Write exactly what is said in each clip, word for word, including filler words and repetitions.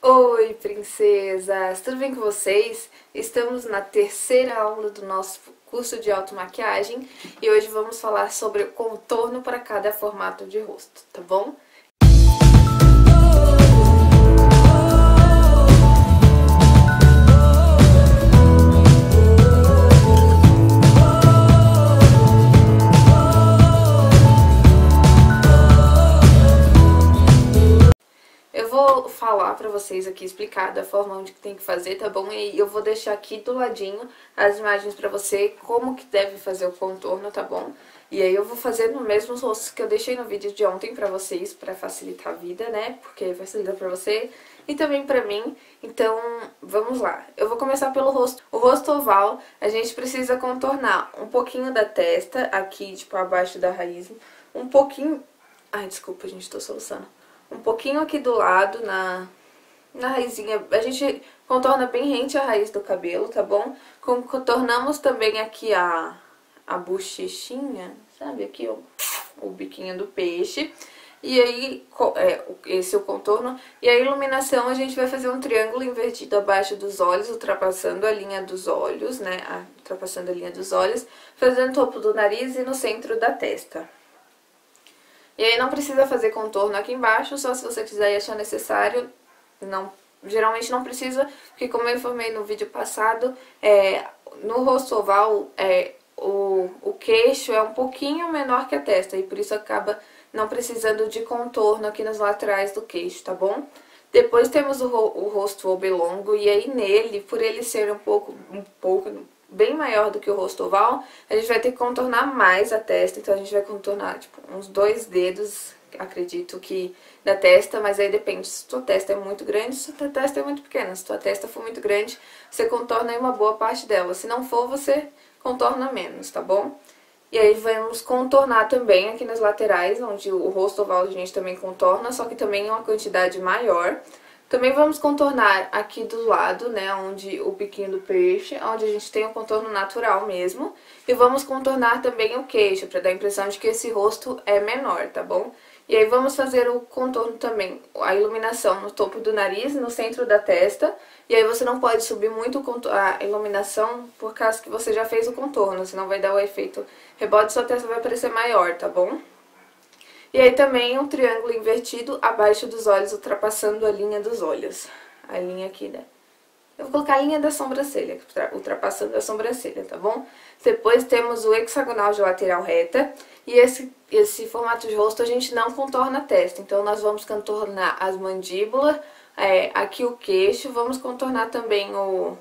Oi, princesas! Tudo bem com vocês? Estamos na terceira aula do nosso curso de automaquiagem e hoje vamos falar sobre o contorno para cada formato de rosto, tá bom? Falar pra vocês aqui, explicar da forma onde que tem que fazer, tá bom? E eu vou deixar aqui do ladinho as imagens pra você, como que deve fazer o contorno, tá bom? E aí eu vou fazer no mesmo rosto que eu deixei no vídeo de ontem pra vocês, pra facilitar a vida, né? Porque facilita pra você e também pra mim. Então, vamos lá. Eu vou começar pelo rosto. O rosto oval, a gente precisa contornar um pouquinho da testa, aqui, tipo, abaixo da raiz, um pouquinho... Ai, desculpa, gente, tô soluçando. Um pouquinho aqui do lado, na, na raizinha, a gente contorna bem rente a raiz do cabelo, tá bom? Contornamos também aqui a, a bochechinha, sabe? Aqui o, o biquinho do peixe. E aí, é, esse é o contorno. E a iluminação, a gente vai fazer um triângulo invertido abaixo dos olhos, ultrapassando a linha dos olhos, né? Ah, ultrapassando a linha dos olhos, fazendo o topo do nariz e no centro da testa. E aí não precisa fazer contorno aqui embaixo, só se você quiser e achar necessário. Não, geralmente não precisa, porque como eu informei no vídeo passado, é, no rosto oval é, o, o queixo é um pouquinho menor que a testa, e por isso acaba não precisando de contorno aqui nas laterais do queixo, tá bom? Depois temos o, o rosto oblongo, e aí nele, por ele ser um pouco... um pouco bem maior do que o rosto oval, a gente vai ter que contornar mais a testa, então a gente vai contornar, tipo, uns dois dedos, acredito que, da testa, mas aí depende, se tua testa é muito grande, se tua testa é muito pequena, se tua testa for muito grande, você contorna aí uma boa parte dela, se não for, você contorna menos, tá bom? E aí vamos contornar também aqui nas laterais, onde o rosto oval a gente também contorna, só que também é uma quantidade maior. Também vamos contornar aqui do lado, né, onde o biquinho do peixe, onde a gente tem o contorno natural mesmo. E vamos contornar também o queixo, pra dar a impressão de que esse rosto é menor, tá bom? E aí vamos fazer o contorno também, a iluminação no topo do nariz, no centro da testa. E aí você não pode subir muito a iluminação por causa que você já fez o contorno, senão vai dar o efeito rebote e sua testa vai parecer maior, tá bom? E aí também um triângulo invertido abaixo dos olhos, ultrapassando a linha dos olhos. A linha aqui, né? Eu vou colocar a linha da sobrancelha, ultrapassando a sobrancelha, tá bom? Depois temos o hexagonal de lateral reta. E esse, esse formato de rosto a gente não contorna a testa. Então nós vamos contornar as mandíbulas, é, aqui o queixo. Vamos contornar também o...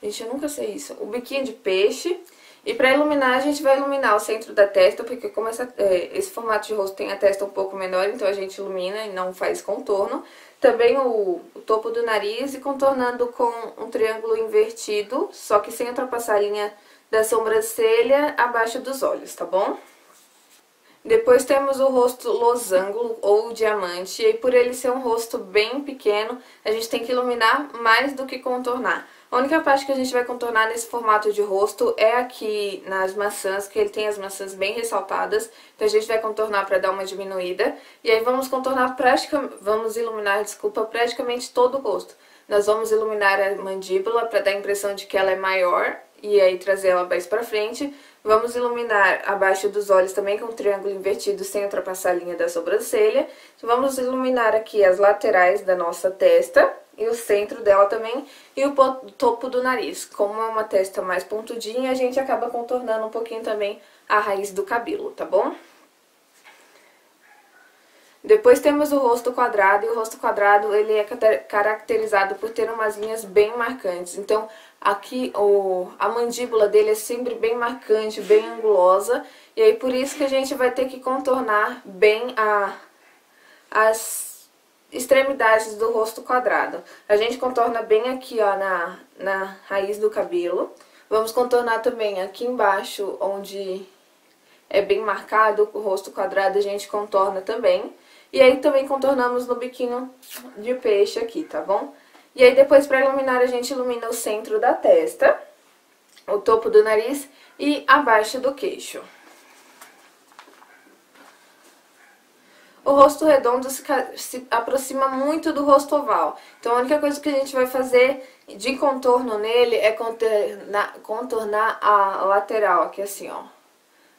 Gente, eu nunca sei isso. O biquinho de peixe... E para iluminar, a gente vai iluminar o centro da testa, porque como essa, esse formato de rosto tem a testa um pouco menor, então a gente ilumina e não faz contorno. Também o, o topo do nariz e contornando com um triângulo invertido, só que sem ultrapassar a linha da sobrancelha abaixo dos olhos, tá bom? Depois temos o rosto losango ou diamante, e por ele ser um rosto bem pequeno, a gente tem que iluminar mais do que contornar. A única parte que a gente vai contornar nesse formato de rosto é aqui nas maçãs, que ele tem as maçãs bem ressaltadas, então a gente vai contornar para dar uma diminuída. E aí vamos contornar praticamente, vamos iluminar, desculpa, praticamente todo o rosto. Nós vamos iluminar a mandíbula para dar a impressão de que ela é maior e aí trazer ela mais para frente. Vamos iluminar abaixo dos olhos também com um triângulo invertido sem ultrapassar a linha da sobrancelha. Vamos iluminar aqui as laterais da nossa testa e o centro dela também e o topo do nariz. Como é uma testa mais pontudinha, a gente acaba contornando um pouquinho também a raiz do cabelo, tá bom? Depois temos o rosto quadrado, e o rosto quadrado ele é caracterizado por ter umas linhas bem marcantes. Então, aqui o, a mandíbula dele é sempre bem marcante, bem angulosa, e aí por isso que a gente vai ter que contornar bem a, as extremidades do rosto quadrado. A gente contorna bem aqui ó, na, na raiz do cabelo, vamos contornar também aqui embaixo, onde é bem marcado, o rosto quadrado a gente contorna também. E aí também contornamos no biquinho de peixe aqui, tá bom? E aí depois para iluminar a gente ilumina o centro da testa, o topo do nariz e abaixo do queixo. O rosto redondo se, se aproxima muito do rosto oval. Então a única coisa que a gente vai fazer de contorno nele é contornar, contornar a lateral, aqui assim, ó.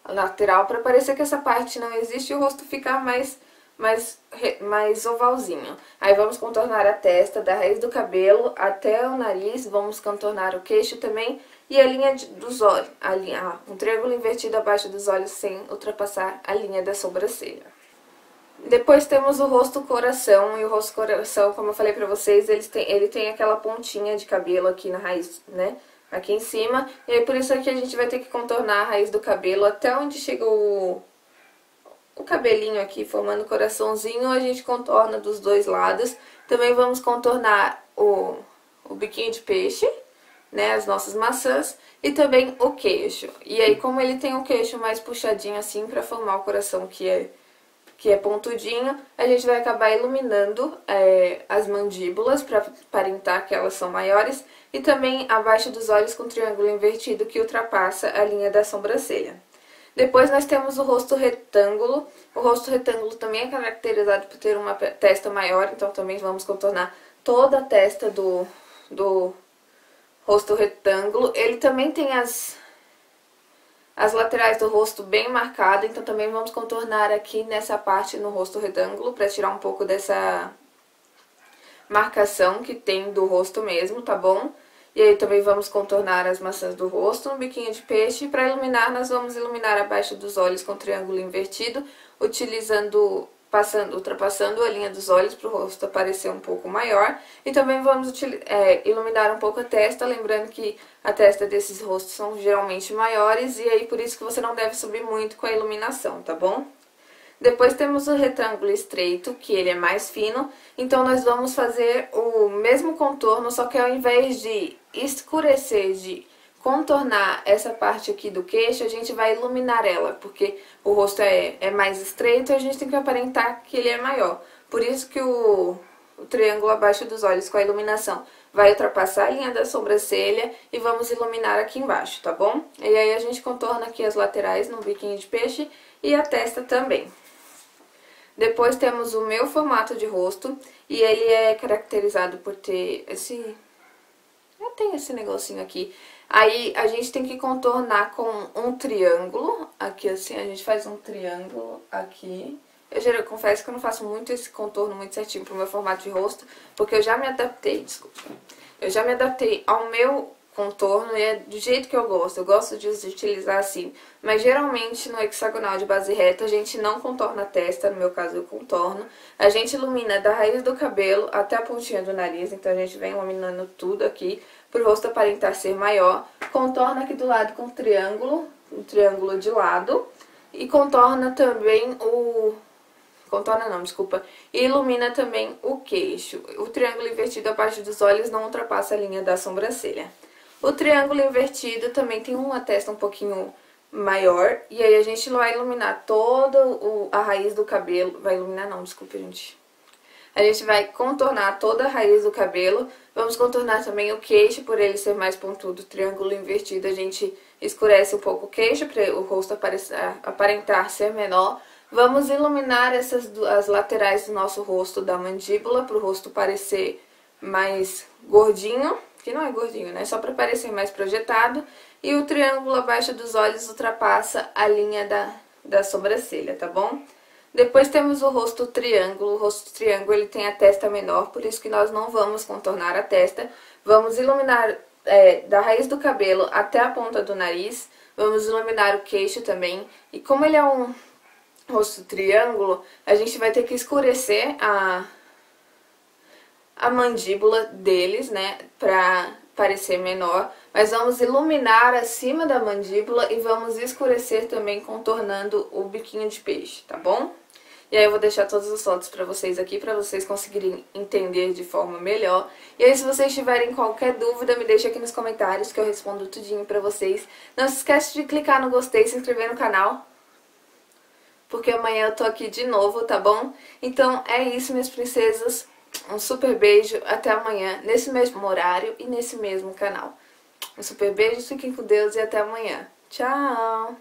A lateral, para parecer que essa parte não existe e o rosto ficar mais, mais, mais ovalzinho. Aí vamos contornar a testa, da raiz do cabelo até o nariz, vamos contornar o queixo também. E a linha dos olhos, a linha, ah, um triângulo invertido abaixo dos olhos sem ultrapassar a linha da sobrancelha. Depois temos o rosto coração, e o rosto coração, como eu falei pra vocês, ele tem, ele tem aquela pontinha de cabelo aqui na raiz, né? Aqui em cima, e aí por isso aqui a gente vai ter que contornar a raiz do cabelo até onde chega o, o cabelinho aqui, formando o coraçãozinho, a gente contorna dos dois lados. Também vamos contornar o, o biquinho de peixe, né, as nossas maçãs, e também o queixo. E aí como ele tem o queixo mais puxadinho assim pra formar o coração que é... que é pontudinho, a gente vai acabar iluminando é, as mandíbulas para aparentar que elas são maiores, e também abaixo dos olhos com um triângulo invertido que ultrapassa a linha da sobrancelha. Depois nós temos o rosto retângulo. O rosto retângulo também é caracterizado por ter uma testa maior, então também vamos contornar toda a testa do, do rosto retângulo. Ele também tem as... as laterais do rosto bem marcada, então também vamos contornar aqui nessa parte no rosto retângulo para tirar um pouco dessa marcação que tem do rosto mesmo, tá bom? E aí também vamos contornar as maçãs do rosto, um biquinho de peixe, e para iluminar nós vamos iluminar abaixo dos olhos com triângulo invertido, utilizando, passando, ultrapassando a linha dos olhos para o rosto aparecer um pouco maior. E também vamos é, iluminar um pouco a testa, lembrando que a testa desses rostos são geralmente maiores, e aí por isso que você não deve subir muito com a iluminação, tá bom? Depois temos o retângulo estreito, que ele é mais fino, então nós vamos fazer o mesmo contorno, só que ao invés de escurecer, de contornar essa parte aqui do queixo, a gente vai iluminar ela, porque o rosto é, é mais estreito e a gente tem que aparentar que ele é maior. Por isso que o, o triângulo abaixo dos olhos com a iluminação vai ultrapassar a linha da sobrancelha e vamos iluminar aqui embaixo, tá bom? E aí a gente contorna aqui as laterais no biquinho de peixe e a testa também. Depois temos o meu formato de rosto, e ele é caracterizado por ter esse... eu tenho esse negocinho aqui. Aí a gente tem que contornar com um triângulo, aqui assim, a gente faz um triângulo aqui. Eu, já, eu confesso que eu não faço muito esse contorno muito certinho pro meu formato de rosto, porque eu já me adaptei, desculpa. Eu já me adaptei ao meu contorno e é do jeito que eu gosto, eu gosto de utilizar assim. Mas geralmente no hexagonal de base reta a gente não contorna a testa, no meu caso eu contorno. A gente ilumina da raiz do cabelo até a pontinha do nariz, então a gente vem iluminando tudo aqui pro rosto aparentar ser maior. Contorna aqui do lado com um triângulo, um triângulo de lado, e contorna também o... contorna não, desculpa, e ilumina também o queixo. O triângulo invertido abaixo dos olhos não ultrapassa a linha da sobrancelha. O triângulo invertido também tem uma testa um pouquinho maior, e aí a gente vai iluminar toda a raiz do cabelo, vai iluminar não, desculpa gente. A gente vai contornar toda a raiz do cabelo, vamos contornar também o queixo, por ele ser mais pontudo, triângulo invertido, a gente escurece um pouco o queixo, para o rosto aparentar ser menor. Vamos iluminar essas as laterais do nosso rosto, da mandíbula, para o rosto parecer mais gordinho. Que não é gordinho, né? Só para parecer mais projetado. E o triângulo abaixo dos olhos ultrapassa a linha da, da sobrancelha, tá bom? Depois temos o rosto triângulo. O rosto triângulo ele tem a testa menor, por isso que nós não vamos contornar a testa. Vamos iluminar é, da raiz do cabelo até a ponta do nariz. Vamos iluminar o queixo também. E como ele é um rosto triângulo, a gente vai ter que escurecer a... a mandíbula deles, né, pra parecer menor, mas vamos iluminar acima da mandíbula e vamos escurecer também contornando o biquinho de peixe, tá bom? E aí eu vou deixar todas as fotos pra vocês aqui, pra vocês conseguirem entender de forma melhor. E aí se vocês tiverem qualquer dúvida, me deixa aqui nos comentários que eu respondo tudinho pra vocês. Não se esquece de clicar no gostei e se inscrever no canal, porque amanhã eu tô aqui de novo, tá bom? Então é isso, minhas princesas. Um super beijo, até amanhã, nesse mesmo horário e nesse mesmo canal. Um super beijo, fiquem com Deus e até amanhã. Tchau!